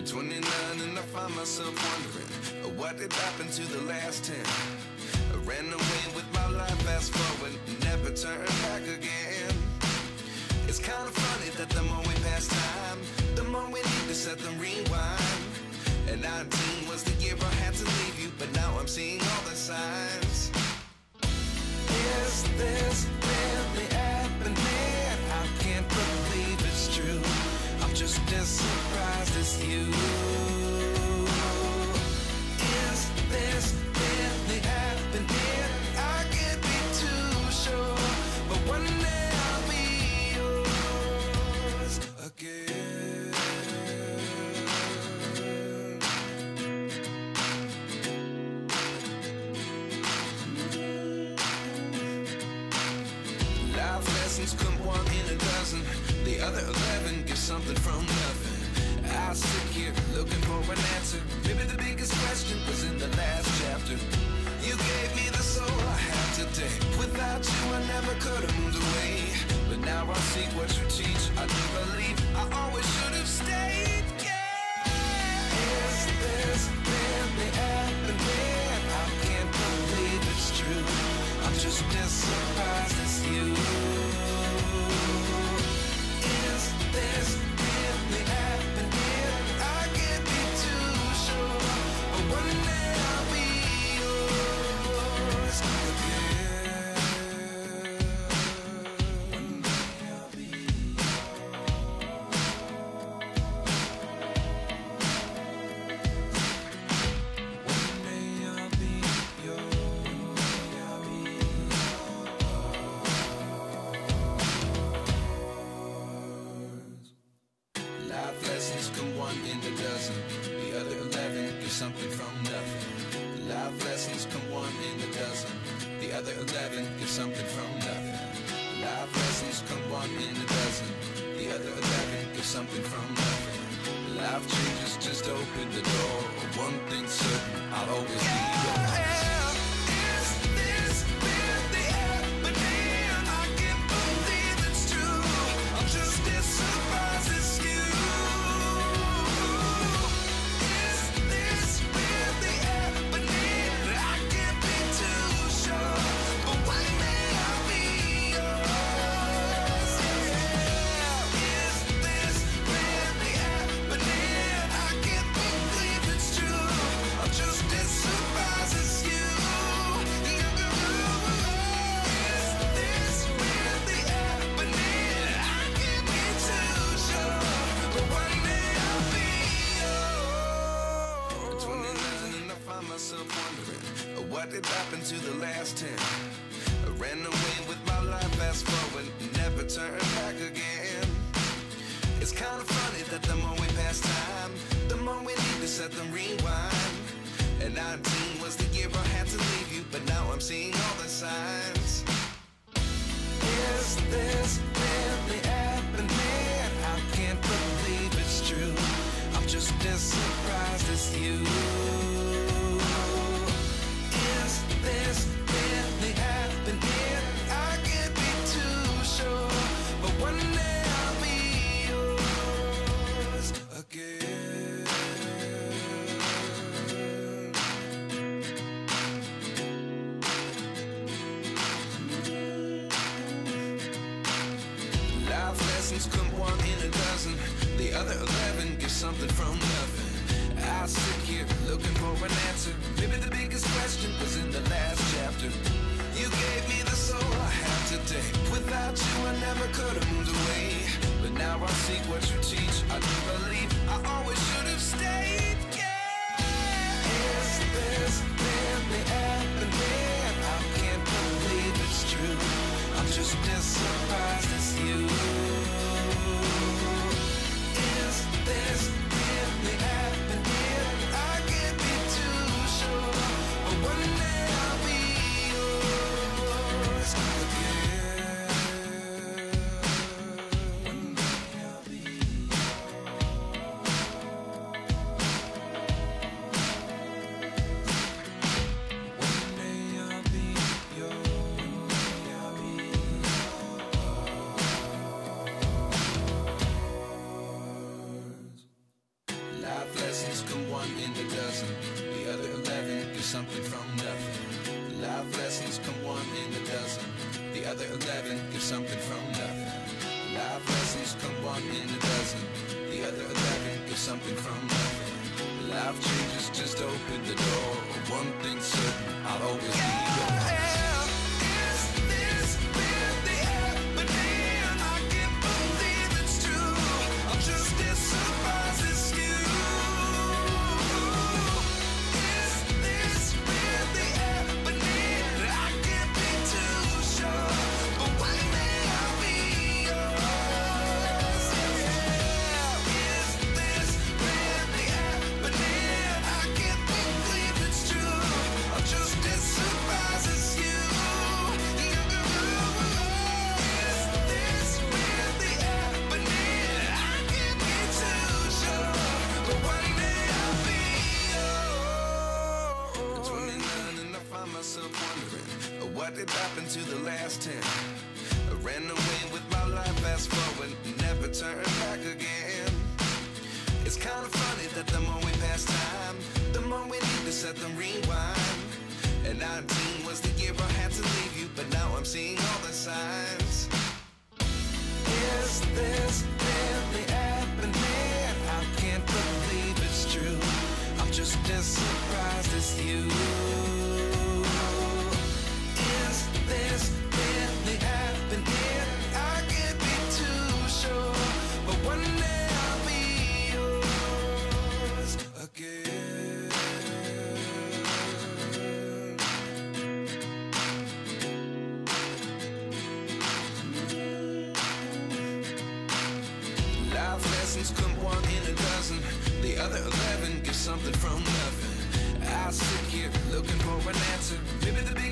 At 29 and I find myself wondering, what did happen to the last 10? I ran away with my life, fast forward, never turn back again. It's kind of funny that the more we pass time, the more we need to set the rewind. And 19 was the year I had to leave you, but now I'm seeing all the signs. Is this really happening? I can't believe it's true. I'm just as surprised as you. Is this really happening? I can't be too sure, but one day I'll be yours again. Life lessons come one in a dozen. The other 11 give something from nothing. I sit here looking for an answer. Maybe the biggest question was in the last chapter. You gave me the soul I have today. Without you I never could have moved away. But now I see what you teach. I do believe I always should have stayed. Yeah. Is this really happening? I can't believe it's true. I'm just as surprised as you. This really happening? I can't be too sure, but one day I'll be yours again. One day I'll be yours. One day I'll be yours. Life lessons come one in a dozen. The other 11 give something from nothing. Life lessons come one in a dozen. The other 11 give something from nothing. Life lessons come one in a dozen. The other 11 give something from nothing. Life changes, just open the door. One thing's certain, I'll always be yours. What did happen to the last 10? I ran away with my life, fast forward, never turn back again. It's kind of funny that the more we pass time, the more we need to set the rewind. And 19 was the year I had to leave you, but now I'm seeing all the signs. Is this really happening? I can't believe it's true. I'm just as surprised as you. This really happening? I can't be too sure, but one day I'll be yours again. Life lessons come one in a dozen. The other 11 give something from nothing. I sit here looking for an answer. Maybe the biggest question was in the last chapter. You gave me the soul I have today. Without you I never could have moved away. But now I see what you teach. I do believe I always should have stayed. Yeah. Is this really happening? I can't believe it's true. I'm just as surprised as you. Is this really happening? Again. One day I'll be yours. Life lessons come one in a dozen, the other 11 do something from nothing. Life lessons come one in a dozen, the other 11 do something from nothing. Life lessons come one in a dozen, the other 11 do something from nothing. Life changes, just open the door. One thing's certain, I'll always be yours. Myself wondering what did happen to the last 10. I ran away with my life, fast forward, never turn back again. It's kind of funny that the more we pass time, the more we need to set them rewind. And 19 was the year I had to leave you, but now I'm seeing all the signs. Is this really happening? I can't believe it's true. I'm just as surprised as you. Come one in a dozen, the other 11 get something from nothing. I sit here looking for an answer, maybe the big